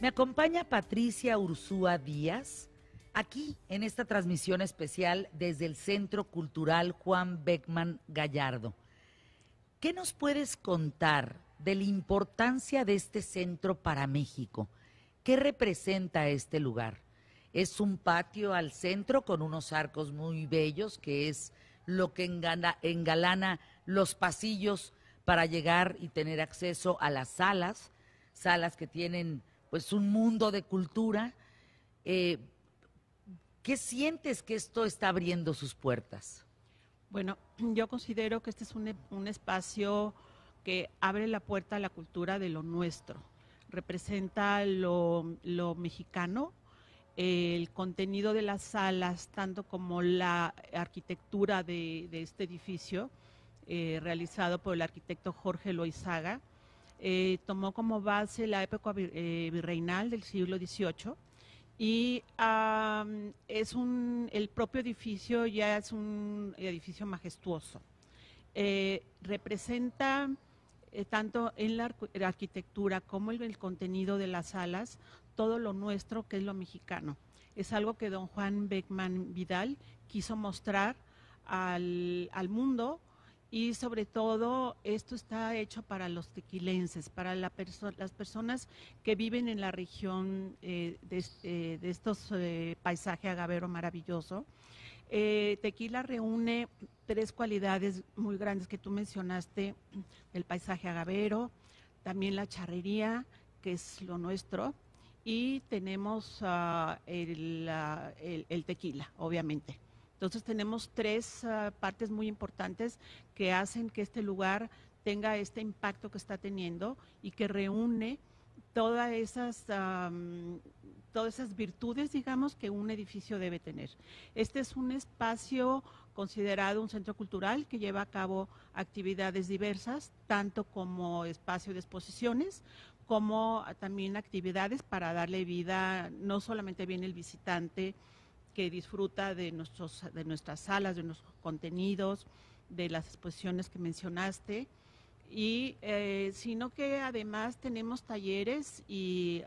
Me acompaña Patricia Urzúa Díaz, aquí en esta transmisión especial desde el Centro Cultural Juan Beckmann Gallardo. ¿Qué nos puedes contar de la importancia de este centro para México? ¿Qué representa este lugar? Es un patio al centro con unos arcos muy bellos, que es lo que engalana los pasillos para llegar y tener acceso a las salas, salas que tienen pues un mundo de cultura. ¿Qué sientes que esto está abriendo sus puertas? Bueno, yo considero que este es un espacio que abre la puerta a la cultura de lo nuestro. Representa lo mexicano, el contenido de las salas, tanto como la arquitectura de este edificio, realizado por el arquitecto Jorge Loizaga. Tomó como base la época virreinal del siglo XVIII y el propio edificio ya es un edificio majestuoso. Representa tanto en la arquitectura como el contenido de las salas, todo lo nuestro que es lo mexicano. Es algo que don Juan Beckmann Vidal quiso mostrar al mundo. Y sobre todo, esto está hecho para los tequilenses, para las personas que viven en la región de estos paisaje agavero maravilloso. Tequila reúne tres cualidades muy grandes que tú mencionaste, el paisaje agavero, también la charrería, que es lo nuestro, y tenemos el tequila, obviamente. Entonces tenemos tres partes muy importantes que hacen que este lugar tenga este impacto que está teniendo y que reúne todas esas virtudes, digamos, que un edificio debe tener. Este es un espacio considerado un centro cultural que lleva a cabo actividades diversas, tanto como espacio de exposiciones, como también actividades para darle vida. No solamente viene el visitante que disfruta de nuestras salas, de nuestros contenidos, de las exposiciones que mencionaste, y sino que además tenemos talleres y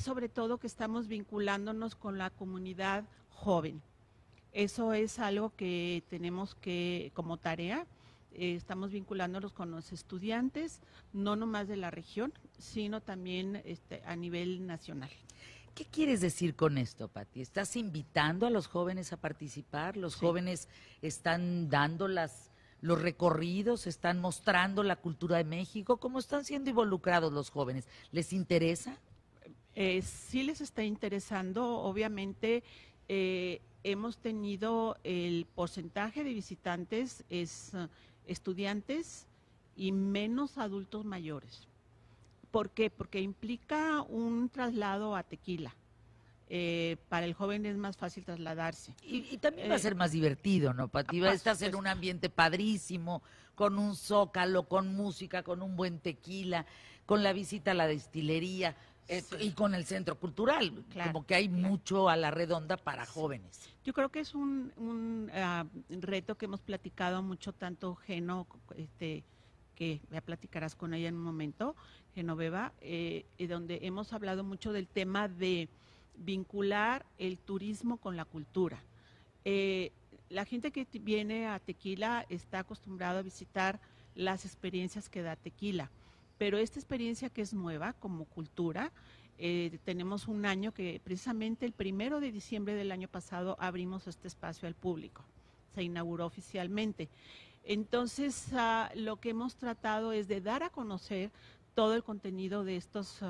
sobre todo que estamos vinculándonos con la comunidad joven. Eso es algo que tenemos que, como tarea, estamos vinculándonos con los estudiantes, no nomás de la región, sino también a nivel nacional. ¿Qué quieres decir con esto, Pati? ¿Estás invitando a los jóvenes a participar? ¿Los jóvenes están dando los recorridos? ¿Están mostrando la cultura de México? ¿Cómo están siendo involucrados los jóvenes? ¿Les interesa? Sí les está interesando. Obviamente hemos tenido el porcentaje de visitantes es estudiantes y menos adultos mayores. ¿Por qué? Porque implica un traslado a Tequila. Para el joven es más fácil trasladarse. Y también va a ser más divertido, ¿no, Pati? Estás en un ambiente padrísimo, con un zócalo, con música, con un buen tequila, con la visita a la destilería y con el centro cultural. Claro, como que hay mucho a la redonda para jóvenes. Yo creo que es un reto que hemos platicado mucho, tanto Geno, que ya platicarás con ella en un momento, Genoveva, donde hemos hablado mucho del tema de vincular el turismo con la cultura. La gente que viene a Tequila está acostumbrada a visitar las experiencias que da Tequila, pero esta experiencia que es nueva como cultura, tenemos un año que precisamente el 1 de diciembre del año pasado abrimos este espacio al público, se inauguró oficialmente. Entonces, lo que hemos tratado es de dar a conocer todo el contenido de estas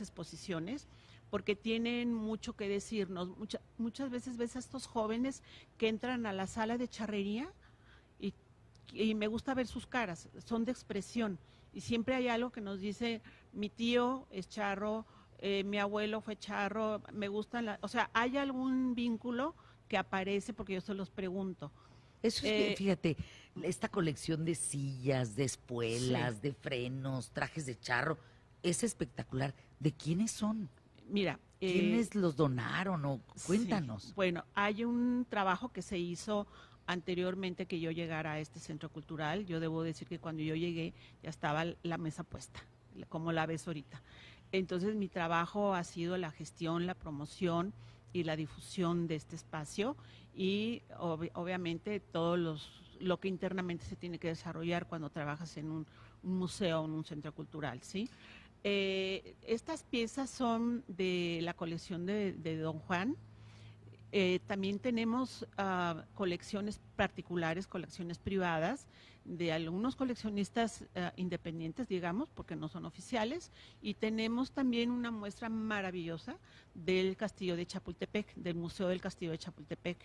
exposiciones, porque tienen mucho que decirnos. Muchas veces ves a estos jóvenes que entran a la sala de charrería y me gusta ver sus caras, son de expresión. Y siempre hay algo que nos dice, mi tío es charro, mi abuelo fue charro, me gustan o sea, hay algún vínculo que aparece porque yo se los pregunto. Eso es bien, fíjate, esta colección de sillas, de espuelas, de frenos, trajes de charro, es espectacular. ¿De quiénes son? Mira, ¿quiénes los donaron? O cuéntanos. Sí. Bueno, hay un trabajo que se hizo anteriormente que yo llegara a este centro cultural. Yo debo decir que cuando yo llegué ya estaba la mesa puesta, como la ves ahorita. Entonces mi trabajo ha sido la gestión, la promoción y la difusión de este espacio y obviamente lo que internamente se tiene que desarrollar cuando trabajas en un museo o en un centro cultural, ¿sí? Estas piezas son de la colección de Don Juan. También tenemos colecciones particulares, colecciones privadas de algunos coleccionistas independientes, digamos, porque no son oficiales, y tenemos también una muestra maravillosa del Castillo de Chapultepec, del Museo del Castillo de Chapultepec.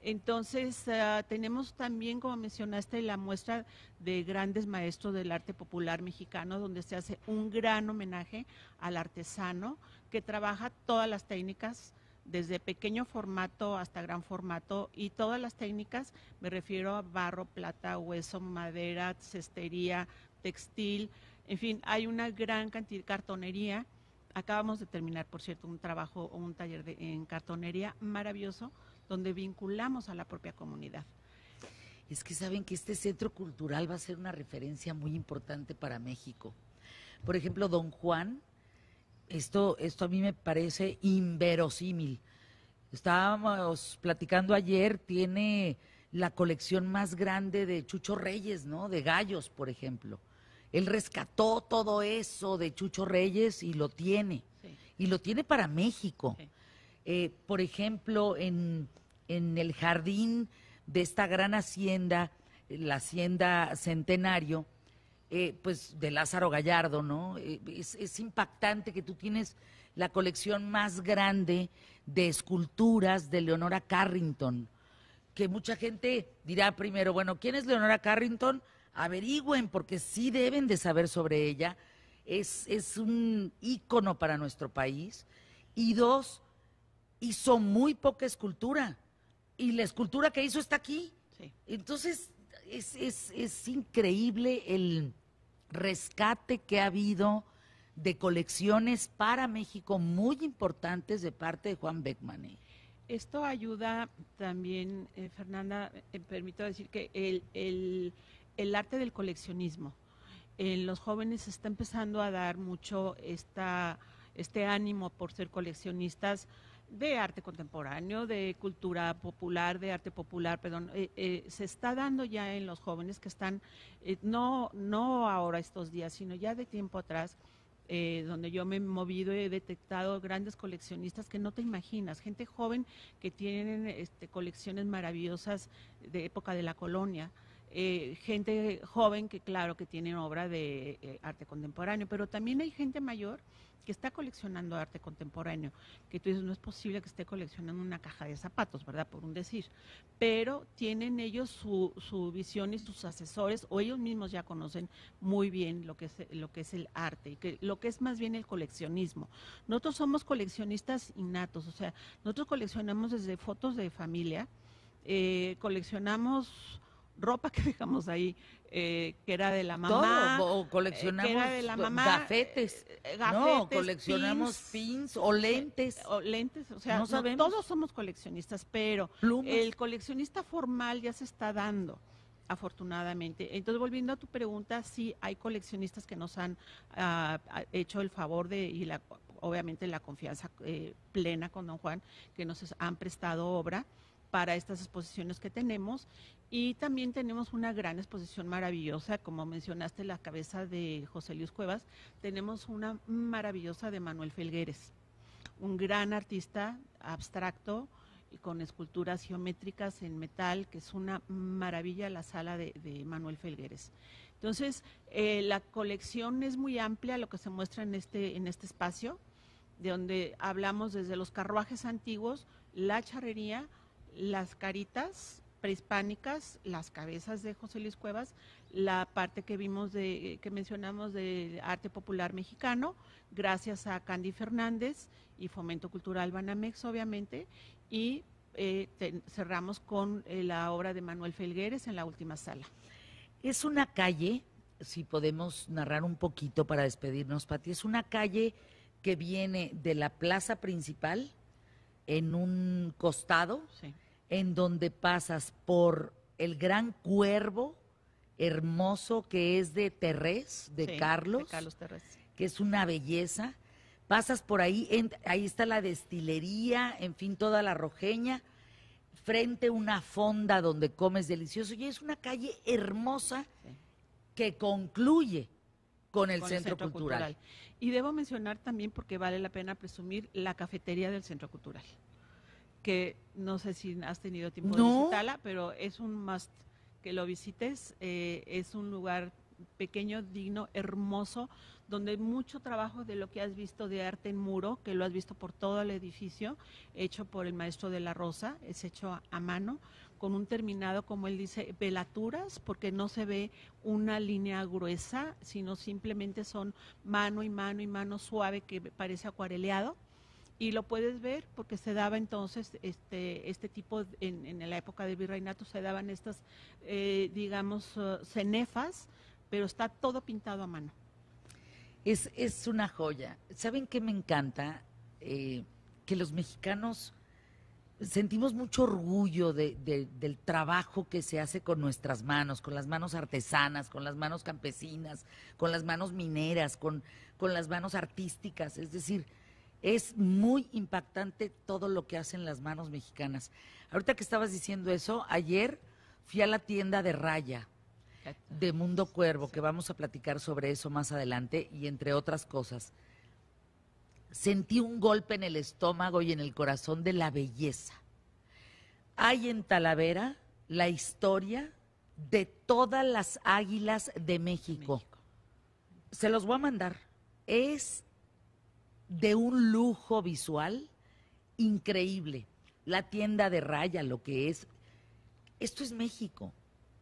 Entonces, tenemos también, como mencionaste, la muestra de grandes maestros del arte popular mexicano, donde se hace un gran homenaje al artesano que trabaja todas las técnicas, desde pequeño formato hasta gran formato, y todas las técnicas, me refiero a barro, plata, hueso, madera, cestería, textil, en fin, hay una gran cantidad de cartonería. Acabamos de terminar, por cierto, un trabajo o un taller en cartonería maravilloso, donde vinculamos a la propia comunidad. Es que saben que este centro cultural va a ser una referencia muy importante para México. Por ejemplo, Don Juan, esto a mí me parece inverosímil. Estábamos platicando ayer, tiene la colección más grande de Chucho Reyes, ¿no? De gallos, por ejemplo. Él rescató todo eso de Chucho Reyes y lo tiene. Sí. Y lo tiene para México. Sí. Por ejemplo, en el jardín de esta gran hacienda, la Hacienda Centenario, pues de Lázaro Gallardo, ¿no? Es impactante que tú tienes la colección más grande de esculturas de Leonora Carrington, que mucha gente dirá primero, bueno, ¿quién es Leonora Carrington? Averigüen, porque sí deben de saber sobre ella. Es un ícono para nuestro país. Y dos, hizo muy poca escultura, y la escultura que hizo está aquí. Sí. Entonces, es increíble el rescate que ha habido de colecciones para México muy importantes de parte de Juan Beckmann. Esto ayuda también, Fernanda, permito decir que el arte del coleccionismo, los jóvenes se está empezando a dar mucho este ánimo por ser coleccionistas, de arte contemporáneo, de cultura popular, de arte popular, perdón, se está dando ya en los jóvenes que están, no ahora estos días, sino ya de tiempo atrás, donde yo me he movido y he detectado grandes coleccionistas que no te imaginas, gente joven que tienen colecciones maravillosas de época de la colonia. Gente joven que claro que tiene obra de arte contemporáneo, pero también hay gente mayor que está coleccionando arte contemporáneo, que tú dices, no es posible que esté coleccionando una caja de zapatos, ¿verdad? Por un decir, pero tienen ellos su visión y sus asesores, o ellos mismos ya conocen muy bien lo que es el arte, y que lo que es más bien el coleccionismo. Nosotros somos coleccionistas innatos, o sea, nosotros coleccionamos desde fotos de familia, coleccionamos ropa que dejamos ahí, que era de la mamá. Todo, o coleccionamos que era de la mamá, gafetes, no, coleccionamos pins o lentes. O lentes, o sea, no sabemos. Todos somos coleccionistas, pero plumas. El coleccionista formal ya se está dando, afortunadamente. Entonces, volviendo a tu pregunta, sí hay coleccionistas que nos han hecho el favor obviamente la confianza plena con Don Juan, que nos han prestado obra para estas exposiciones que tenemos, y también tenemos una gran exposición maravillosa, como mencionaste, la cabeza de José Luis Cuevas, tenemos una maravillosa de Manuel Felguérez, un gran artista abstracto y con esculturas geométricas en metal, que es una maravilla la sala de Manuel Felguérez. Entonces, la colección es muy amplia, lo que se muestra en este espacio, de donde hablamos desde los carruajes antiguos, la charrería, las caritas prehispánicas, las cabezas de José Luis Cuevas, la parte que vimos que mencionamos de arte popular mexicano, gracias a Candy Fernández y Fomento Cultural Banamex, obviamente, y cerramos con la obra de Manuel Felguérez en la última sala. Es una calle, si podemos narrar un poquito para despedirnos, Pati, es una calle que viene de la plaza principal en un costado, sí, en donde pasas por el gran cuervo hermoso que es de Terres, de Carlos Terres, que es una belleza, pasas por ahí, ahí está la destilería, en fin, toda la rojeña, frente a una fonda donde comes delicioso, y es una calle hermosa que concluye con el Centro Cultural. Y debo mencionar también, porque vale la pena presumir, la cafetería del Centro Cultural, que no sé si has tenido tiempo de visitarla, pero es un must que lo visites, es un lugar pequeño, digno, hermoso, donde mucho trabajo de lo que has visto de arte en muro, que lo has visto por todo el edificio, hecho por el maestro de la Rosa, es hecho a mano, con un terminado, como él dice, velaturas, porque no se ve una línea gruesa, sino simplemente son mano y mano y mano suave, que parece acuareleado, y lo puedes ver porque se daba entonces este tipo, en la época del virreinato, se daban estas, digamos, cenefas, pero está todo pintado a mano. Es una joya. ¿Saben qué me encanta? Que los mexicanos sentimos mucho orgullo del trabajo que se hace con nuestras manos, con las manos artesanas, con las manos campesinas, con las manos mineras, con las manos artísticas. Es decir, es muy impactante todo lo que hacen las manos mexicanas. Ahorita que estabas diciendo eso, ayer fui a la tienda de raya de Mundo Cuervo, que vamos a platicar sobre eso más adelante, y entre otras cosas. Sentí un golpe en el estómago y en el corazón de la belleza. Hay en Talavera la historia de todas las águilas de México. Se los voy a mandar. Es de un lujo visual increíble. La tienda de raya, lo que es. Esto es México.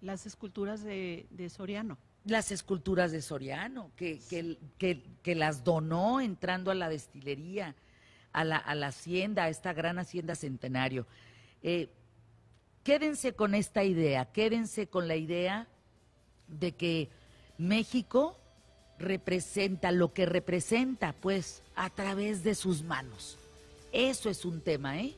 Las esculturas de Soriano. Las esculturas de Soriano, que las donó entrando a la destilería, a la hacienda, a esta gran hacienda Centenario. Quédense con esta idea, quédense con la idea de que México representa lo que representa, pues, a través de sus manos. Eso es un tema, ¿eh?